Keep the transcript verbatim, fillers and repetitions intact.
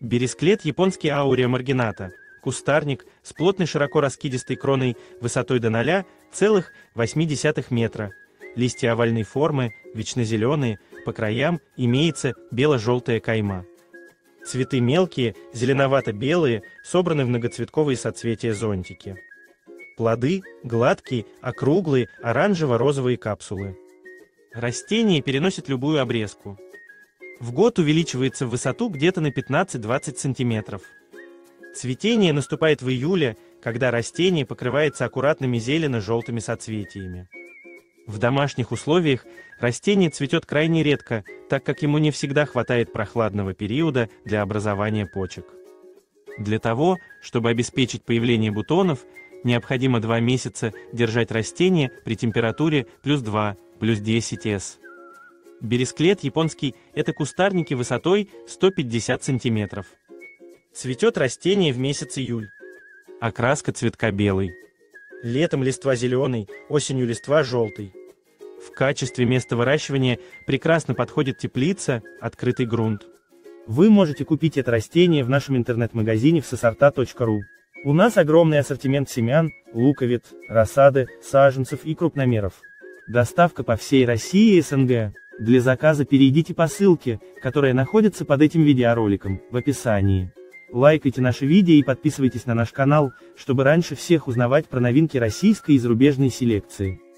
Бересклет японский ауреомаргината – кустарник с плотной широко раскидистой кроной высотой до ноля целых восьми десятых метра. Листья овальной формы, вечнозеленые, по краям имеется бело-желтая кайма. Цветы мелкие, зеленовато-белые, собраны в многоцветковые соцветия зонтики. Плоды – гладкие, округлые, оранжево-розовые капсулы. Растение переносит любую обрезку. В год увеличивается в высоту где-то на пятнадцать-двадцать сантиметров. Цветение наступает в июле, когда растение покрывается аккуратными зелено-желтыми соцветиями. В домашних условиях растение цветет крайне редко, так как ему не всегда хватает прохладного периода для образования почек. Для того, чтобы обеспечить появление бутонов, необходимо два месяца держать растение при температуре плюс два, плюс десять градусов. Бересклет японский – это кустарники высотой сто пятьдесят сантиметров. Цветет растение в месяц июль. Окраска цветка белый. Летом листва зеленый, осенью листва желтый. В качестве места выращивания прекрасно подходит теплица, открытый грунт. Вы можете купить это растение в нашем интернет-магазине всесорта точка ру. У нас огромный ассортимент семян, луковиц, рассады, саженцев и крупномеров. Доставка по всей России и СНГ. Для заказа перейдите по ссылке, которая находится под этим видеороликом, в описании. Лайкайте наши видео и подписывайтесь на наш канал, чтобы раньше всех узнавать про новинки российской и зарубежной селекции.